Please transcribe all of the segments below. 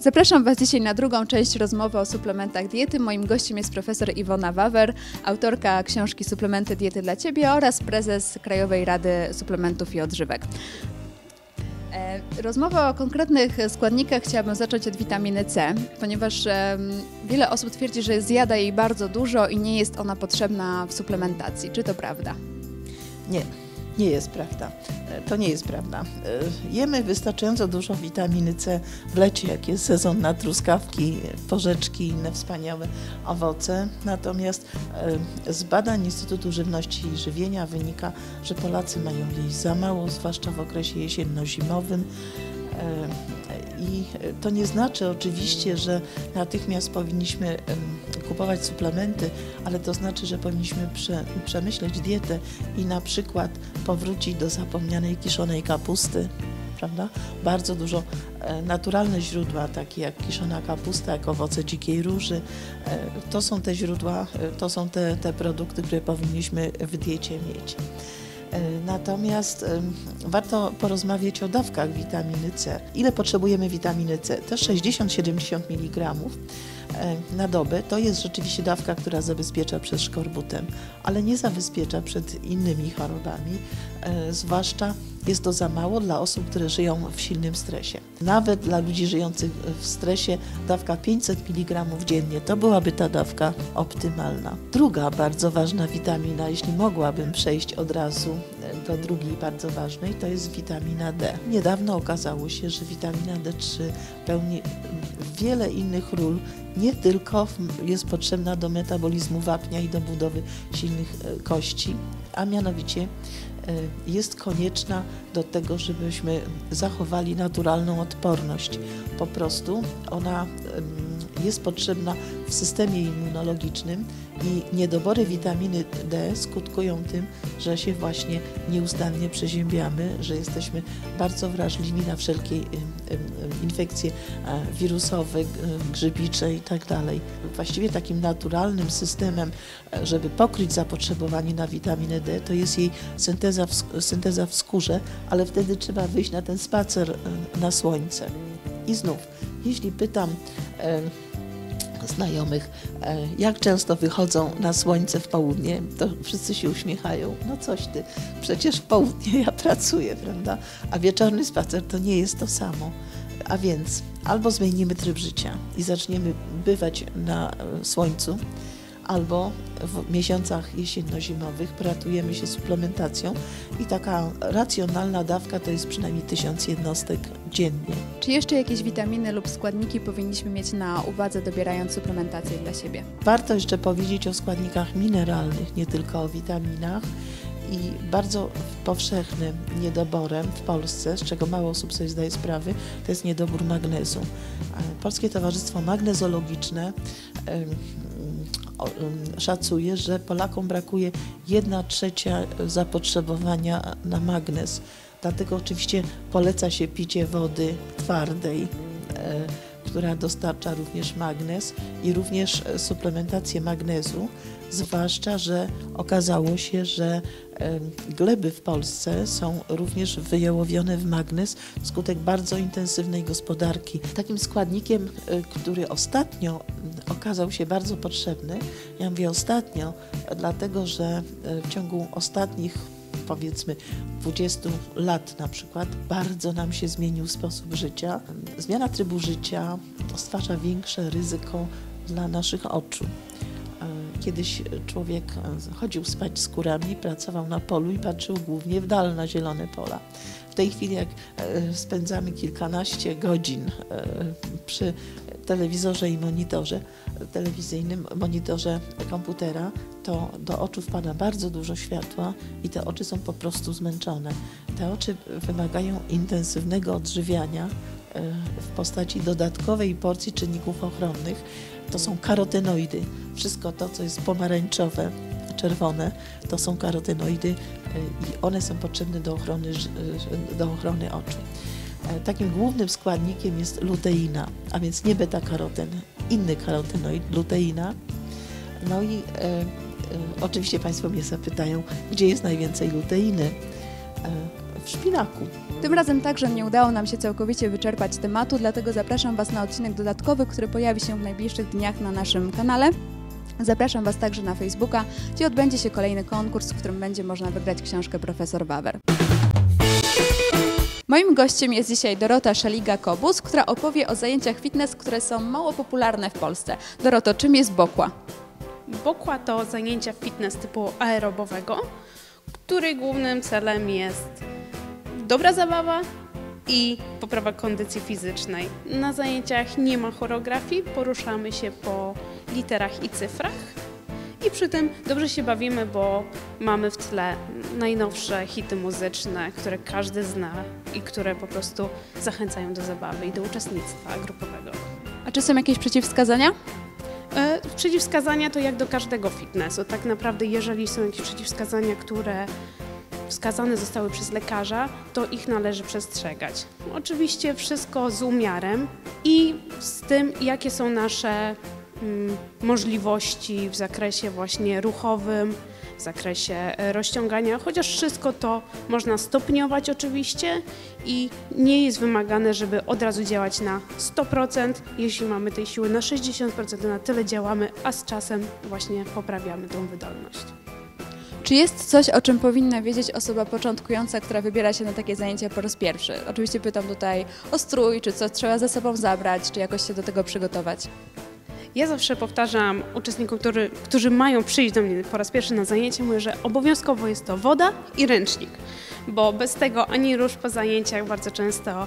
Zapraszam Was dzisiaj na drugą część rozmowy o suplementach diety. Moim gościem jest profesor Iwona Wawer, autorka książki Suplementy diety dla Ciebie oraz prezes Krajowej Rady Suplementów i Odżywek. Rozmowę o konkretnych składnikach chciałabym zacząć od witaminy C, ponieważ wiele osób twierdzi, że zjada jej bardzo dużo i nie jest ona potrzebna w suplementacji. Czy to prawda? Nie. Nie jest prawda. To nie jest prawda. Jemy wystarczająco dużo witaminy C w lecie, jak jest sezon na truskawki, porzeczki i inne wspaniałe owoce. Natomiast z badań Instytutu Żywności i Żywienia wynika, że Polacy mają jej za mało, zwłaszcza w okresie jesienno-zimowym. I to nie znaczy oczywiście, że natychmiast powinniśmy kupować suplementy, ale to znaczy, że powinniśmy przemyśleć dietę i na przykład powrócić do zapomnianej kiszonej kapusty, prawda? Bardzo dużo naturalne źródła, takie jak kiszona kapusta, jak owoce dzikiej róży. To są te źródła, to są te produkty, które powinniśmy w diecie mieć. Natomiast warto porozmawiać o dawkach witaminy C. Ile potrzebujemy witaminy C? To 60-70 mg na dobę. To jest rzeczywiście dawka, która zabezpiecza przed szkorbutem, ale nie zabezpiecza przed innymi chorobami. Zwłaszcza jest to za mało dla osób, które żyją w silnym stresie. Nawet dla ludzi żyjących w stresie dawka 500 mg dziennie to byłaby ta dawka optymalna. Druga bardzo ważna witamina, jeśli mogłabym przejść od razu do drugiej bardzo ważnej, to jest witamina D. Niedawno okazało się, że witamina D3 pełni wiele innych ról, nie tylko jest potrzebna do metabolizmu wapnia i do budowy silnych kości, a mianowicie jest konieczna do tego, żebyśmy zachowali naturalną odporność. Po prostu ona jest potrzebna w systemie immunologicznym i niedobory witaminy D skutkują tym, że się właśnie nieustannie przeziębiamy, że jesteśmy bardzo wrażliwi na wszelkie infekcje wirusowe, grzybicze itd. Właściwie takim naturalnym systemem, żeby pokryć zapotrzebowanie na witaminę D, to jest jej synteza w skórze, ale wtedy trzeba wyjść na ten spacer na słońce. I znów, jeśli pytam znajomych, jak często wychodzą na słońce w południe, to wszyscy się uśmiechają. No coś ty, przecież w południe ja pracuję, prawda? A wieczorny spacer to nie jest to samo. A więc albo zmienimy tryb życia i zaczniemy bywać na słońcu, albo w miesiącach jesienno-zimowych ratujemy się suplementacją i taka racjonalna dawka to jest przynajmniej 1000 jednostek dziennie. Czy jeszcze jakieś witaminy lub składniki powinniśmy mieć na uwadze, dobierając suplementację dla siebie? Warto jeszcze powiedzieć o składnikach mineralnych, nie tylko o witaminach. I bardzo powszechnym niedoborem w Polsce, z czego mało osób sobie zdaje sprawę, to jest niedobór magnezu. Polskie Towarzystwo Magnezologiczne szacuje, że Polakom brakuje 1/3 zapotrzebowania na magnez. Dlatego oczywiście poleca się picie wody twardej, która dostarcza również magnez i również suplementację magnezu, zwłaszcza, że okazało się, że gleby w Polsce są również wyjałowione w magnez wskutek bardzo intensywnej gospodarki. Takim składnikiem, który ostatnio okazał się bardzo potrzebny, ja mówię ostatnio, dlatego że w ciągu ostatnich powiedzmy 20 lat na przykład, bardzo nam się zmienił sposób życia. Zmiana trybu życia stwarza większe ryzyko dla naszych oczu. Kiedyś człowiek chodził spać z skórami, pracował na polu i patrzył głównie w dal na zielone pola. W tej chwili jak spędzamy kilkanaście godzin przy telewizorze i monitorze telewizyjnym, monitorze komputera, to do oczu wpada bardzo dużo światła i te oczy są po prostu zmęczone. Te oczy wymagają intensywnego odżywiania w postaci dodatkowej porcji czynników ochronnych. To są karotenoidy. Wszystko to, co jest pomarańczowe, czerwone, to są karotenoidy i one są potrzebne do ochrony oczu. Takim głównym składnikiem jest luteina, a więc nie beta-karoten, inny karotenoid, luteina. No i oczywiście Państwo mnie zapytają, gdzie jest najwięcej luteiny? W szpinaku. Tym razem także nie udało nam się całkowicie wyczerpać tematu, dlatego zapraszam Was na odcinek dodatkowy, który pojawi się w najbliższych dniach na naszym kanale. Zapraszam Was także na Facebooka, gdzie odbędzie się kolejny konkurs, w którym będzie można wygrać książkę profesor Wawer. Moim gościem jest dzisiaj Dorota Szaliga-Kobus, która opowie o zajęciach fitness, które są mało popularne w Polsce. Doroto, czym jest bokła? Bokła to zajęcia fitness typu aerobowego, których głównym celem jest dobra zabawa i poprawa kondycji fizycznej. Na zajęciach nie ma choreografii, poruszamy się po literach i cyfrach i przy tym dobrze się bawimy, bo mamy w tle najnowsze hity muzyczne, które każdy zna i które po prostu zachęcają do zabawy i do uczestnictwa grupowego. A czy są jakieś przeciwwskazania? Przeciwwskazania to jak do każdego fitnessu. Tak naprawdę, jeżeli są jakieś przeciwwskazania, które wskazane zostały przez lekarza, to ich należy przestrzegać. Oczywiście wszystko z umiarem i z tym, jakie są nasze możliwości w zakresie właśnie ruchowym, w zakresie rozciągania, chociaż wszystko to można stopniować oczywiście i nie jest wymagane, żeby od razu działać na 100%. Jeśli mamy tej siły na 60%, to na tyle działamy, a z czasem właśnie poprawiamy tą wydolność. Czy jest coś, o czym powinna wiedzieć osoba początkująca, która wybiera się na takie zajęcia po raz pierwszy? Oczywiście pytam tutaj o strój, czy co trzeba ze sobą zabrać, czy jakoś się do tego przygotować. Ja zawsze powtarzam uczestnikom, którzy mają przyjść do mnie po raz pierwszy na zajęcie, mówię, że obowiązkowo jest to woda i ręcznik, bo bez tego ani rusz po zajęciach bardzo często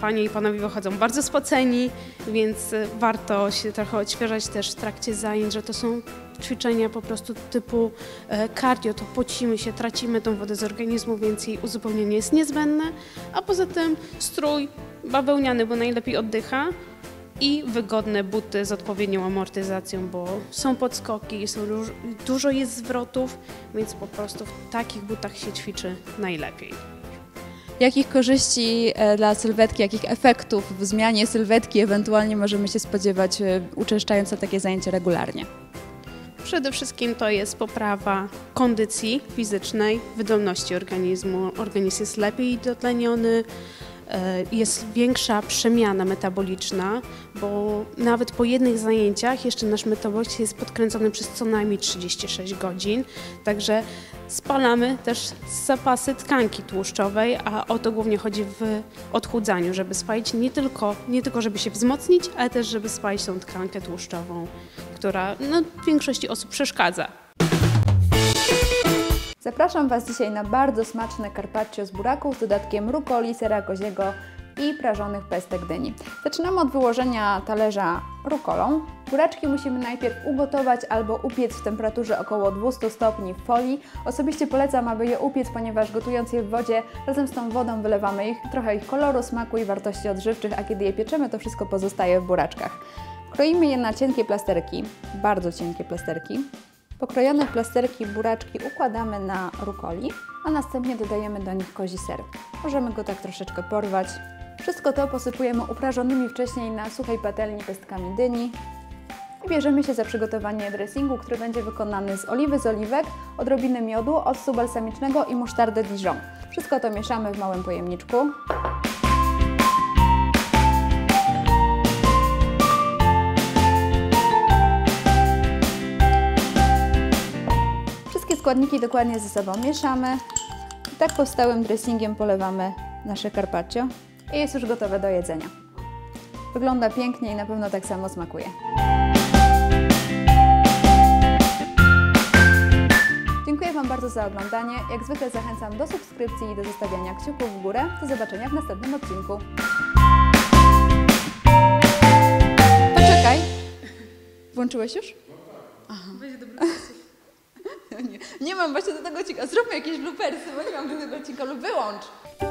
panie i panowie wychodzą bardzo spoceni, więc warto się trochę odświeżać też w trakcie zajęć, że to są ćwiczenia po prostu typu cardio, to pocimy się, tracimy tą wodę z organizmu, więc jej uzupełnienie jest niezbędne, a poza tym strój bawełniany, bo najlepiej oddycha, i wygodne buty z odpowiednią amortyzacją, bo są podskoki, dużo jest zwrotów, więc po prostu w takich butach się ćwiczy najlepiej. Jakich korzyści dla sylwetki, jakich efektów w zmianie sylwetki ewentualnie możemy się spodziewać, uczęszczając na takie zajęcia regularnie? Przede wszystkim to jest poprawa kondycji fizycznej, wydolności organizmu. Organizm jest lepiej dotleniony, jest większa przemiana metaboliczna, bo nawet po jednych zajęciach jeszcze nasz metabolizm jest podkręcony przez co najmniej 36 godzin, także spalamy też zapasy tkanki tłuszczowej, a o to głównie chodzi w odchudzaniu, żeby spalić nie tylko żeby się wzmocnić, ale też żeby spalić tą tkankę tłuszczową, która większości osób przeszkadza. Zapraszam Was dzisiaj na bardzo smaczne carpaccio z buraków z dodatkiem rukoli, sera koziego i prażonych pestek dyni. Zaczynamy od wyłożenia talerza rukolą. Buraczki musimy najpierw ugotować albo upiec w temperaturze około 200 stopni w folii. Osobiście polecam, aby je upiec, ponieważ gotując je w wodzie, razem z tą wodą wylewamy trochę ich koloru, smaku i wartości odżywczych, a kiedy je pieczemy, to wszystko pozostaje w buraczkach. Kroimy je na cienkie plasterki, bardzo cienkie plasterki. Pokrojone plasterki buraczki układamy na rukoli, a następnie dodajemy do nich kozi ser. Możemy go tak troszeczkę porwać. Wszystko to posypujemy uprażonymi wcześniej na suchej patelni pestkami dyni i bierzemy się za przygotowanie dressingu, który będzie wykonany z oliwy, z oliwek, odrobiny miodu, octu balsamicznego i musztardy Dijon. Wszystko to mieszamy w małym pojemniczku. Składniki dokładnie ze sobą mieszamy i tak powstałym dressingiem polewamy nasze carpaccio i jest już gotowe do jedzenia. Wygląda pięknie i na pewno tak samo smakuje. Dziękuję Wam bardzo za oglądanie. Jak zwykle zachęcam do subskrypcji i do zostawiania kciuków w górę. Do zobaczenia w następnym odcinku. Poczekaj! Włączyłeś już? Aha. Nie mam właśnie do tego odcinka. Zróbmy jakieś bloopersy, bo nie mam do tego odcinka lub wyłącz.